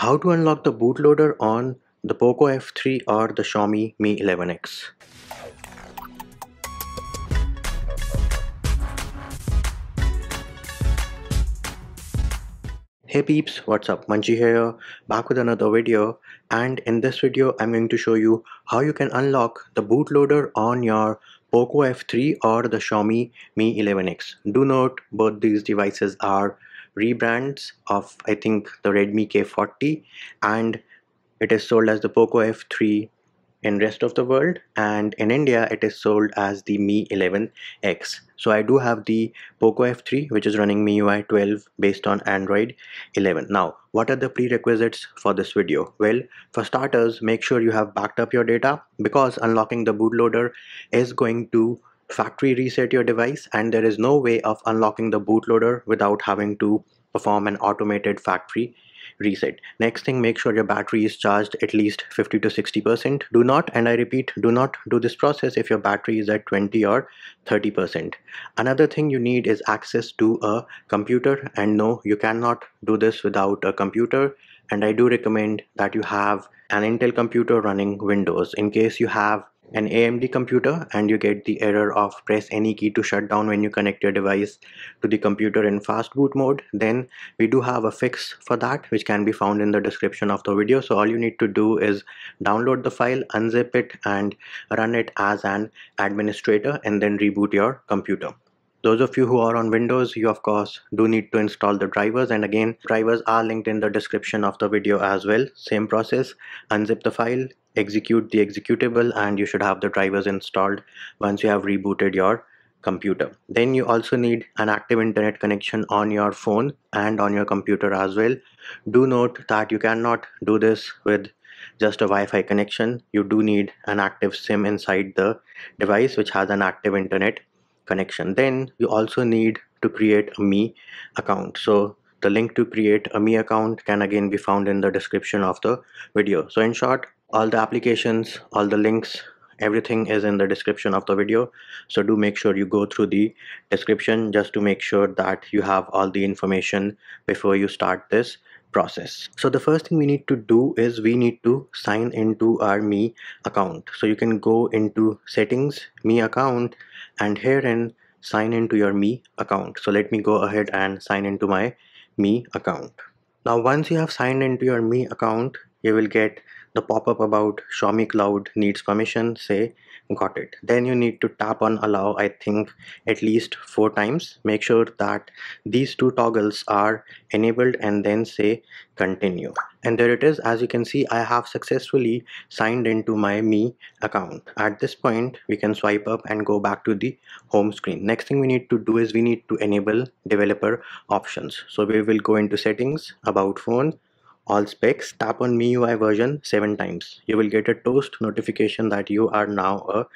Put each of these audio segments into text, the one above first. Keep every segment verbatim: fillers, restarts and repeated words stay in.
How to unlock the bootloader on the Poco F three or the Xiaomi Mi eleven X. Hey peeps, what's up? Manji here, back with another video, and in this video I'm going to show you how you can unlock the bootloader on your Poco F three or the Xiaomi Mi eleven X. Do note, both these devices are rebrands of, I think, the Redmi K forty, and it is sold as the Poco F three in rest of the world, and in India it is sold as the Mi eleven X. So I do have the Poco F three, which is running M I U I twelve based on Android eleven. Now, what are the prerequisites for this video? Well, for starters, make sure you have backed up your data, because unlocking the bootloader is going to factory reset your device, and there is no way of unlocking the bootloader without having to perform an automated factory reset. Next thing, make sure your battery is charged at least fifty to sixty percent. Do not, and I repeat, do not do this process if your battery is at twenty or thirty percent. Another thing you need is access to a computer, and no, you cannot do this without a computer, and I do recommend that you have an Intel computer running Windows. In case you have an A M D computer and you get the error of press any key to shut down when you connect your device to the computer in fastboot mode, then we do have a fix for that, which can be found in the description of the video. So all you need to do is download the file, unzip it, and run it as an administrator, and then reboot your computer. Those of you who are on Windows, you of course do need to install the drivers, and again, drivers are linked in the description of the video as well. Same process, unzip the file, execute the executable, and you should have the drivers installed once you have rebooted your computer. Then you also need an active internet connection on your phone and on your computer as well. Do note that you cannot do this with just a Wi-Fi connection. You do need an active SIM inside the device which has an active internet connection. Then you also need to create a Mi account. So the link to create a Mi account can again be found in the description of the video. So in short, all the applications, all the links, everything is in the description of the video. So do make sure you go through the description just to make sure that you have all the information before you start this process. So the first thing we need to do is we need to sign into our Mi account. So you can go into settings, Mi account, and herein sign into your Mi account. So let me go ahead and sign into my Mi account. Now, once you have signed into your Mi account, you will get the pop-up about Xiaomi Cloud needs permission. Say got it. Then you need to tap on allow, I think at least four times. Make sure that these two toggles are enabled, and then say continue. And there it is. As you can see, I have successfully signed into my Mi account. At this point, we can swipe up and go back to the home screen. Next thing we need to do is we need to enable developer options. So we will go into settings, about phone, all specs, tap on M I U I version seven times. You will get a toast notification that you are now a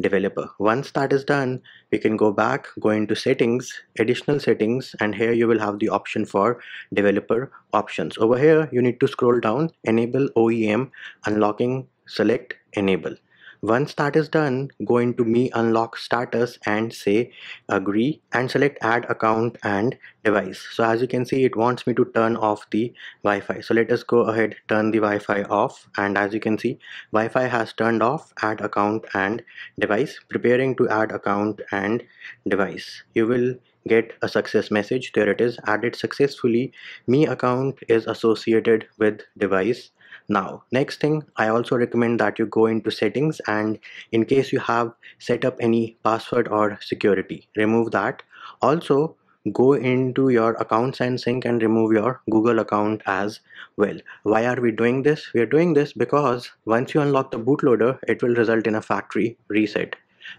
developer. Once that is done, we can go back, go into settings, additional settings, and here you will have the option for developer options. Over here, you need to scroll down, enable O E M unlocking, select enable. Once that is done, go into Mi Unlock status and say agree, and select add account and device. So as you can see, it wants me to turn off the Wi-Fi. So let us go ahead, turn the Wi-Fi off, and as you can see, Wi-Fi has turned off. Add account and device, preparing to add account and device. You will get a success message. There it is, added successfully. Mi account is associated with device now. Next thing, I also recommend that you go into settings, and in case you have set up any password or security, remove that. Also go into your accounts and sync and remove your Google account as well. Why are we doing this? We are doing this because once you unlock the bootloader, it will result in a factory reset,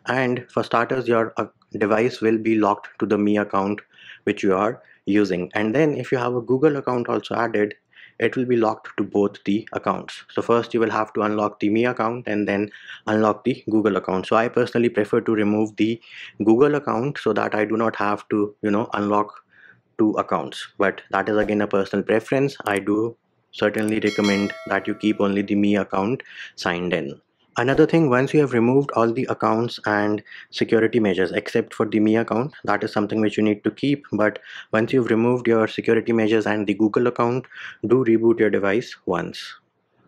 and for starters, your device will be locked to the Mi account which you are using, and then if you have a Google account also added, it will be locked to both the accounts. So first you will have to unlock the Mi account and then unlock the Google account. So I personally prefer to remove the Google account so that I do not have to, you know, unlock two accounts, but that is again a personal preference. I do certainly recommend that you keep only the Mi account signed in. Another thing, once you have removed all the accounts and security measures except for the Mi account, that is something which you need to keep, but once you've removed your security measures and the Google account, do reboot your device once.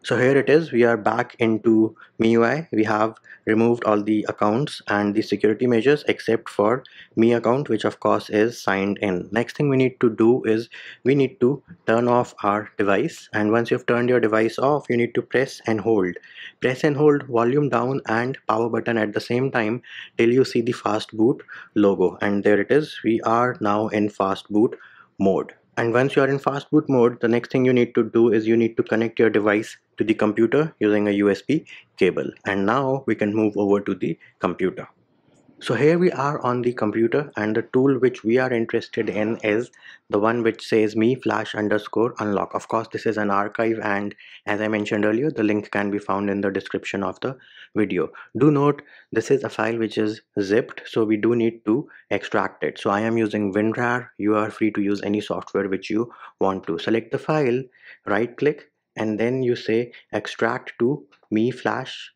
So here it is, we are back into M I U I. We have removed all the accounts and the security measures except for Mi account, which of course is signed in. Next thing we need to do is we need to turn off our device, and once you've turned your device off, you need to press and hold. Press and hold volume down and power button at the same time till you see the Fastboot logo, and there it is, we are now in Fastboot mode. And once you are in Fastboot mode, the next thing you need to do is you need to connect your device to the computer using a U S B cable. And now we can move over to the computer. So here we are on the computer, and the tool which we are interested in is the one which says Mi Flash underscore Unlock. Of course, this is an archive, and as I mentioned earlier, the link can be found in the description of the video. Do note, this is a file which is zipped, so we do need to extract it. So I am using WinRAR. You are free to use any software which you want to. Select the file, right click, and then you say extract to Mi Flash,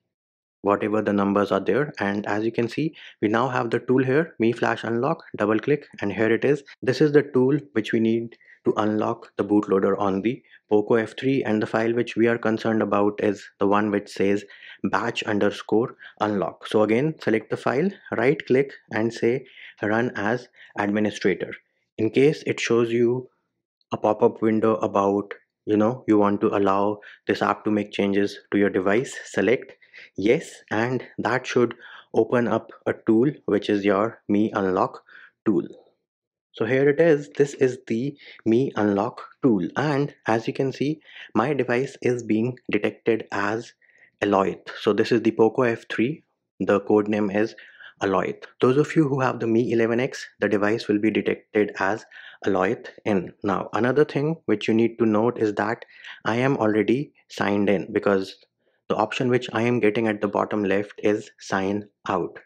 whatever the numbers are there, and as you can see, we now have the tool here, Mi Flash Unlock. Double click, and here it is. This is the tool which we need to unlock the bootloader on the Poco F three, and the file which we are concerned about is the one which says batch underscore unlock. So again, select the file, right click, and say run as administrator. In case it shows you a pop-up window about, you know, you want to allow this app to make changes to your device, select yes, and that should open up a tool which is your Mi Unlock tool. So here it is, this is the Mi Unlock tool, and as you can see, my device is being detected as Alioth. So this is the Poco F three, the code name is Alioth. Those of you who have the Mi eleven X, the device will be detected as Alioth in. Now another thing which you need to note is that I am already signed in, because the option which I am getting at the bottom left is sign out.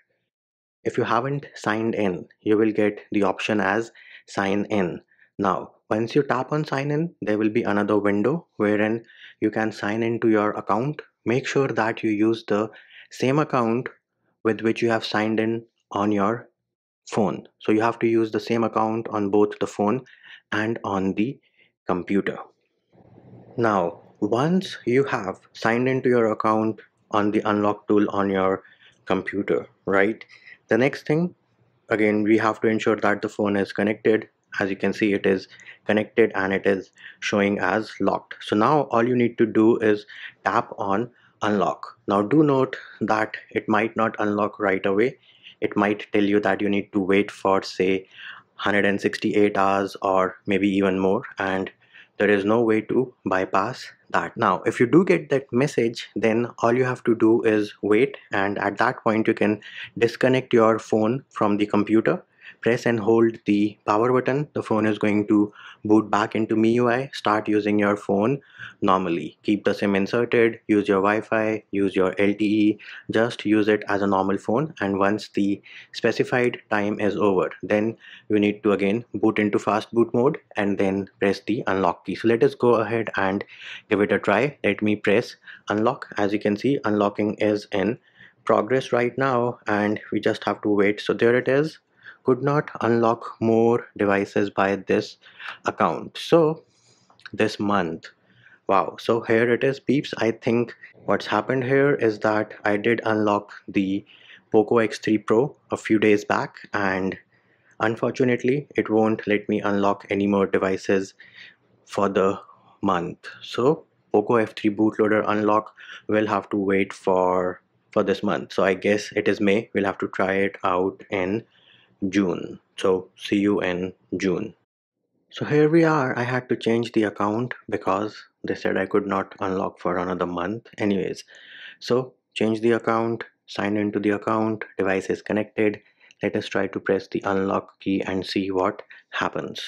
If you haven't signed in, you will get the option as sign in. Now, once you tap on sign in, there will be another window wherein you can sign into your account. Make sure that you use the same account with which you have signed in on your phone. So you have to use the same account on both the phone and on the computer. Now, once you have signed into your account on the unlock tool on your computer, right, the next thing, again, we have to ensure that the phone is connected. As you can see, it is connected and it is showing as locked. So now all you need to do is tap on unlock. Now do note that it might not unlock right away. It might tell you that you need to wait for, say, one hundred sixty-eight hours or maybe even more, and there is no way to bypass that. Now, if you do get that message, then all you have to do is wait, and at that point you can disconnect your phone from the computer, press and hold the power button. The phone is going to boot back into M I U I. Start using your phone normally. Keep the SIM inserted, use your Wi-Fi, use your L T E, just use it as a normal phone, and once the specified time is over, then you need to again boot into Fastboot mode and then press the unlock key. So let us go ahead and give it a try. Let me press unlock. As you can see, unlocking is in progress right now, and we just have to wait. So there it is. Could not unlock more devices by this account. So this month, wow. So here it is, peeps. I think what's happened here is that I did unlock the Poco X three Pro a few days back, and unfortunately it won't let me unlock any more devices for the month. So Poco F three bootloader unlock will have to wait for for this month. So I guess it is May. We'll have to try it out in June. So see you in June. So here we are. I had to change the account because they said I could not unlock for another month anyways. So change the account, sign into the account, device is connected. Let us try to press the unlock key and see what happens.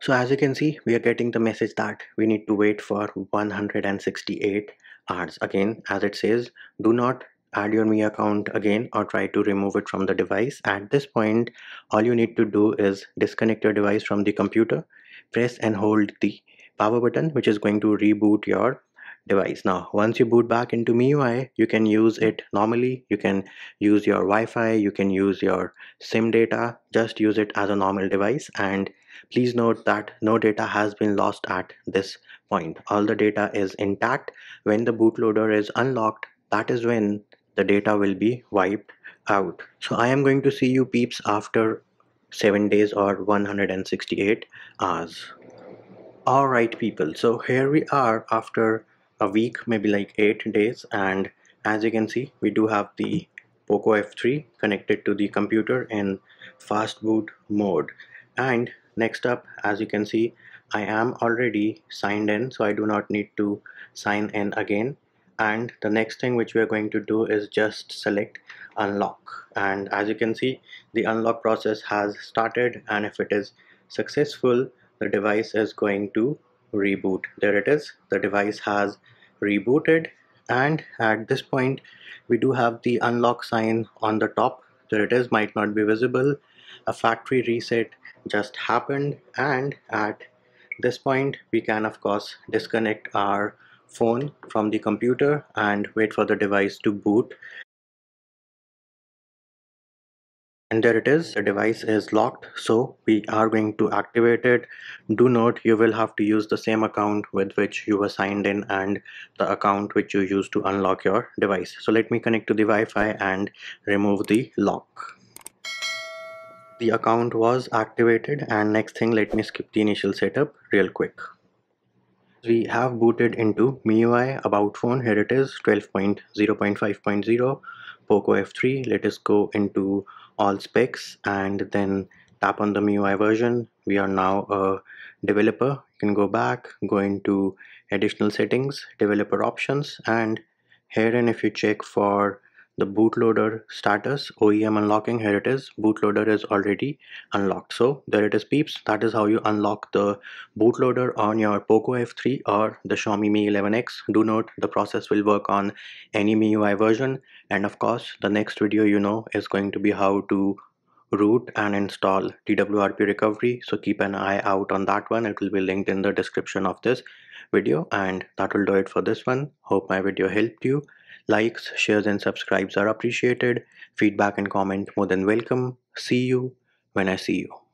So as you can see, we are getting the message that we need to wait for one hundred sixty-eight hours. Again, as it says, do not add your Mi account again or try to remove it from the device. At this point, all you need to do is disconnect your device from the computer, press and hold the power button, which is going to reboot your device. Now once you boot back into M I U I, you can use it normally, you can use your Wi-Fi, you can use your SIM data, just use it as a normal device. And please note that no data has been lost at this point. All the data is intact. When the bootloader is unlocked, that is when the data will be wiped out. So I am going to see you peeps after seven days or one hundred sixty-eight hours. Alright people, so here we are after a week, maybe like eight days, and as you can see we do have the Poco F three connected to the computer in fastboot mode. And next up, as you can see, I am already signed in, so I do not need to sign in again. And the next thing which we are going to do is just select unlock, and as you can see the unlock process has started, and if it is successful the device is going to reboot. There it is, the device has rebooted, and at this point we do have the unlock sign on the top. There it is, might not be visible. A factory reset just happened, and at this point we can of course disconnect our phone from the computer and wait for the device to boot. And there it is, the device is locked, so we are going to activate it. Do note, you will have to use the same account with which you were signed in and the account which you used to unlock your device. So let me connect to the Wi-Fi and remove the lock. The account was activated, and next thing, let me skip the initial setup real quick. We have booted into M I U I. About phone, here it is, twelve point zero point five point zero, Poco F three. Let us go into all specs and then tap on the M I U I version. We are now a developer. You can go back, go into additional settings, developer options, and herein if you check for the bootloader status, O E M unlocking, here it is, bootloader is already unlocked. So there it is peeps, that is how you unlock the bootloader on your Poco F three or the Xiaomi Mi eleven X. Do note, the process will work on any M I U I version, and of course the next video, you know, is going to be how to root and install T W R P recovery, so keep an eye out on that one. It will be linked in the description of this video, and that will do it for this one. Hope my video helped you. Likes, shares and subscribes are appreciated. Feedback and comment more than welcome. See you when I see you.